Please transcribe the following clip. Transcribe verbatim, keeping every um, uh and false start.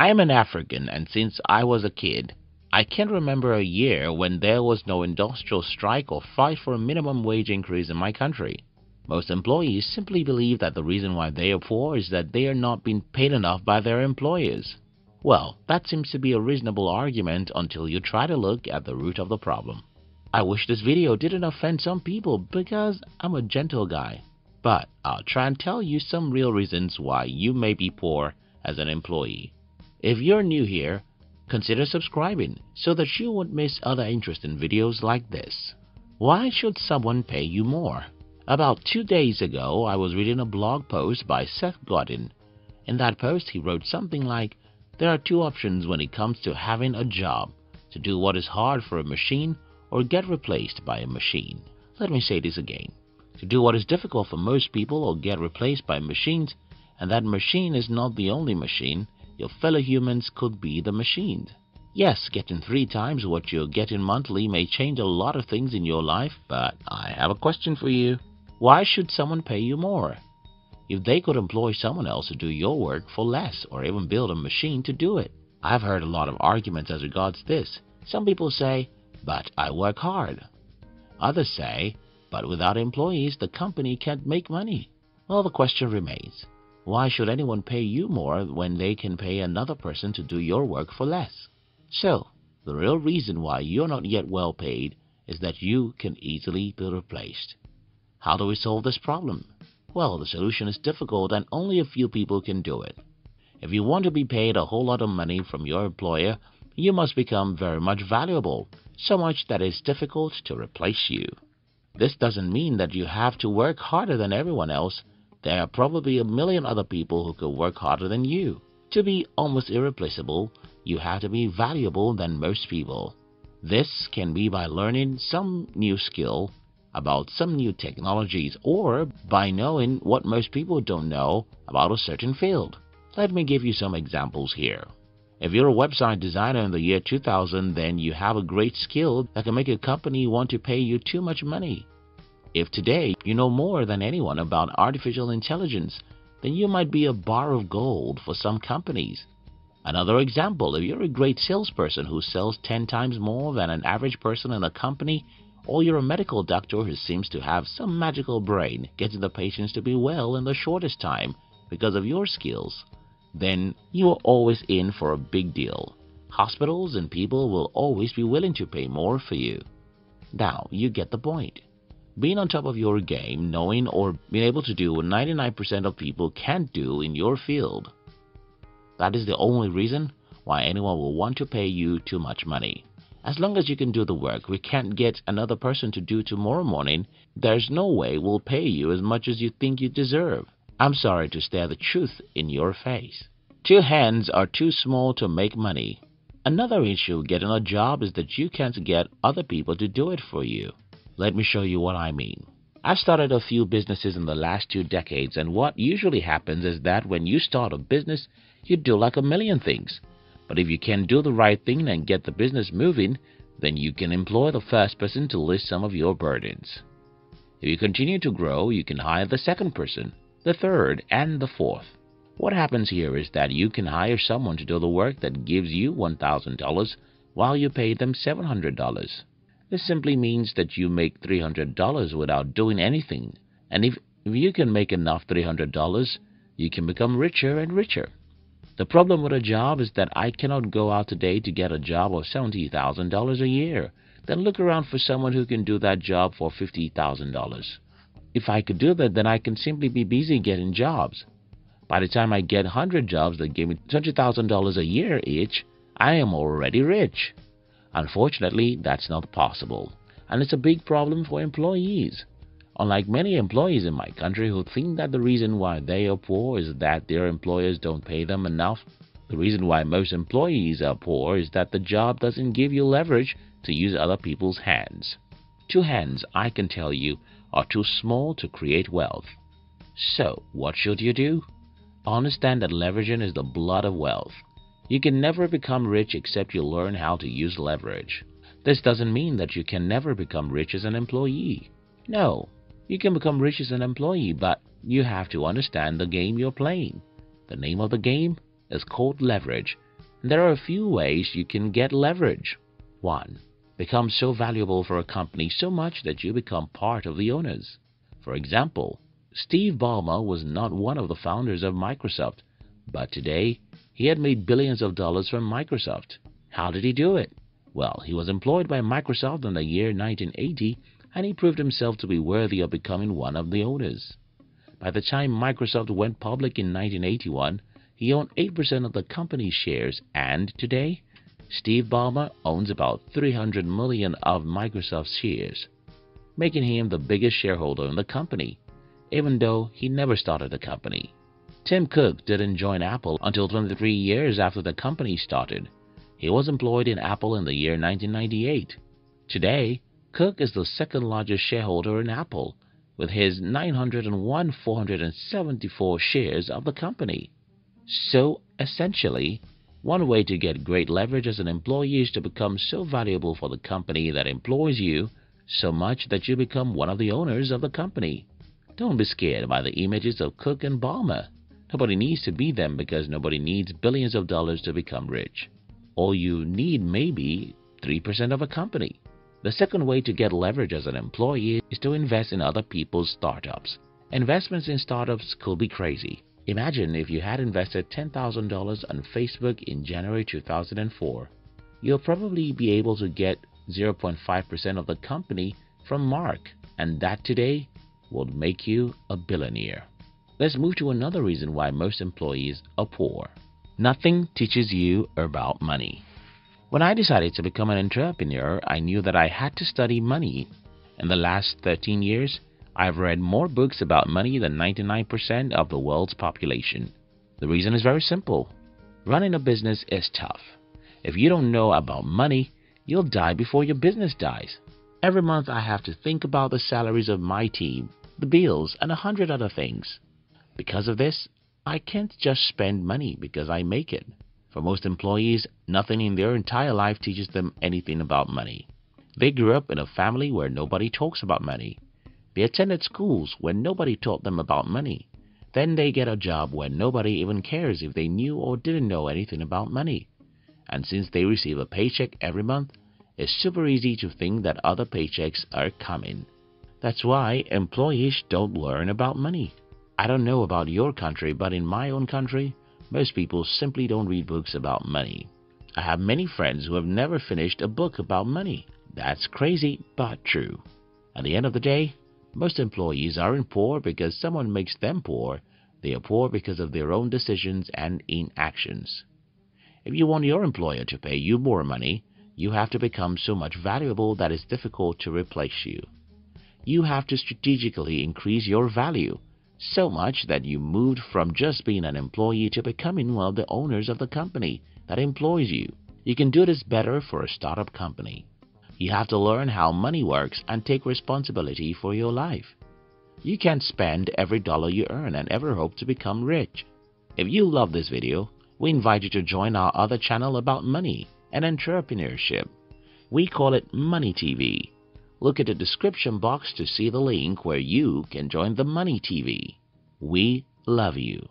I am an African, and since I was a kid, I can't remember a year when there was no industrial strike or fight for a minimum wage increase in my country. Most employees simply believe that the reason why they are poor is that they are not being paid enough by their employers. Well, that seems to be a reasonable argument until you try to look at the root of the problem. I wish this video didn't offend some people because I'm a gentle guy, but I'll try and tell you some real reasons why you may be poor as an employee. If you're new here, consider subscribing so that you won't miss other interesting videos like this. Why should someone pay you more? About two days ago, I was reading a blog post by Seth Godin. In that post, he wrote something like, "There are two options when it comes to having a job, to do what is hard for a machine or get replaced by a machine." Let me say this again. To do what is difficult for most people or get replaced by machines, and that machine is not the only machine. Your fellow humans could be the machines. Yes, getting three times what you're getting monthly may change a lot of things in your life, but I have a question for you. Why should someone pay you more? If they could employ someone else to do your work for less or even build a machine to do it. I've heard a lot of arguments as regards this. Some people say, "But I work hard." Others say, "But without employees, the company can't make money." Well, the question remains, why should anyone pay you more when they can pay another person to do your work for less? So, the real reason why you're not yet well paid is that you can easily be replaced. How do we solve this problem? Well, the solution is difficult and only a few people can do it. If you want to be paid a whole lot of money from your employer, you must become very much valuable, so much that it's difficult to replace you. This doesn't mean that you have to work harder than everyone else. There are probably a million other people who could work harder than you. To be almost irreplaceable, you have to be valuable than most people. This can be by learning some new skill, about some new technologies, or by knowing what most people don't know about a certain field. Let me give you some examples here. If you're a website designer in the year two thousand, then you have a great skill that can make a company want to pay you too much money. If today you know more than anyone about artificial intelligence, then you might be a bar of gold for some companies. Another example, if you're a great salesperson who sells ten times more than an average person in a company, or you're a medical doctor who seems to have some magical brain getting the patients to be well in the shortest time because of your skills, then you are always in for a big deal. Hospitals and people will always be willing to pay more for you. Now, you get the point. Being on top of your game, knowing or being able to do what ninety-nine percent of people can't do in your field. That is the only reason why anyone will want to pay you too much money. As long as you can do the work we can't get another person to do tomorrow morning, there's no way we'll pay you as much as you think you deserve. I'm sorry to stare the truth in your face. Two hands are too small to make money. Another issue getting a job is that you can't get other people to do it for you. Let me show you what I mean. I've started a few businesses in the last two decades, and what usually happens is that when you start a business, you do like a million things. But if you can do the right thing and get the business moving, then you can employ the first person to lift some of your burdens. If you continue to grow, you can hire the second person, the third, and the fourth. What happens here is that you can hire someone to do the work that gives you one thousand dollars while you pay them seven hundred dollars. This simply means that you make three hundred dollars without doing anything, and if, if you can make enough three hundred dollars, you can become richer and richer. The problem with a job is that I cannot go out today to get a job of seventy thousand dollars a year, then look around for someone who can do that job for fifty thousand dollars. If I could do that, then I can simply be busy getting jobs. By the time I get one hundred jobs that give me twenty thousand dollars a year each, I am already rich. Unfortunately, that's not possible, and it's a big problem for employees. Unlike many employees in my country who think that the reason why they are poor is that their employers don't pay them enough, the reason why most employees are poor is that the job doesn't give you leverage to use other people's hands. Two hands, I can tell you, are too small to create wealth. So, what should you do? Understand that leveraging is the blood of wealth. You can never become rich except you learn how to use leverage. This doesn't mean that you can never become rich as an employee. No, you can become rich as an employee, but you have to understand the game you're playing. The name of the game is called leverage, There are a few ways you can get leverage. One, become so valuable for a company so much that you become part of the owners. For example, Steve Ballmer was not one of the founders of Microsoft, but today he had made billions of dollars from Microsoft. How did he do it? Well, he was employed by Microsoft in the year nineteen eighty, and he proved himself to be worthy of becoming one of the owners. By the time Microsoft went public in nineteen eighty-one, he owned eight percent of the company's shares, and today, Steve Ballmer owns about three hundred million dollars of Microsoft's shares, making him the biggest shareholder in the company, even though he never started the company. Tim Cook didn't join Apple until twenty-three years after the company started. He was employed in Apple in the year nineteen ninety-eight. Today, Cook is the second largest shareholder in Apple, with his nine hundred one thousand four hundred seventy-four shares of the company. So, essentially, one way to get great leverage as an employee is to become so valuable for the company that employs you so much that you become one of the owners of the company. Don't be scared by the images of Cook and Ballmer. Nobody needs to be them because nobody needs billions of dollars to become rich. All you need may be three percent of a company. The second way to get leverage as an employee is to invest in other people's startups. Investments in startups could be crazy. Imagine if you had invested ten thousand dollars on Facebook in January two thousand four. You'll probably be able to get zero point five percent of the company from Mark, and that today would make you a billionaire. Let's move to another reason why most employees are poor. Nothing teaches you about money. When I decided to become an entrepreneur, I knew that I had to study money. In the last thirteen years, I've read more books about money than ninety-nine percent of the world's population. The reason is very simple. Running a business is tough. If you don't know about money, you'll die before your business dies. Every month I have to think about the salaries of my team, the bills, and a hundred other things. Because of this, I can't just spend money because I make it. For most employees, nothing in their entire life teaches them anything about money. They grew up in a family where nobody talks about money. They attended schools where nobody taught them about money. Then they get a job where nobody even cares if they knew or didn't know anything about money. And since they receive a paycheck every month, it's super easy to think that other paychecks are coming. That's why employees don't learn about money. I don't know about your country, but in my own country, most people simply don't read books about money. I have many friends who have never finished a book about money. That's crazy, but true. At the end of the day, most employees aren't poor because someone makes them poor. They are poor because of their own decisions and inactions. If you want your employer to pay you more money, you have to become so much valuable that it's difficult to replace you. You have to strategically increase your value so much that you moved from just being an employee to becoming one of the owners of the company that employs you. You can do this better for a startup company. You have to learn how money works and take responsibility for your life. You can't spend every dollar you earn and ever hope to become rich. If you love this video, we invite you to join our other channel about money and entrepreneurship. We call it Money T V. Look at the description box to see the link where you can join the Money T V. We love you.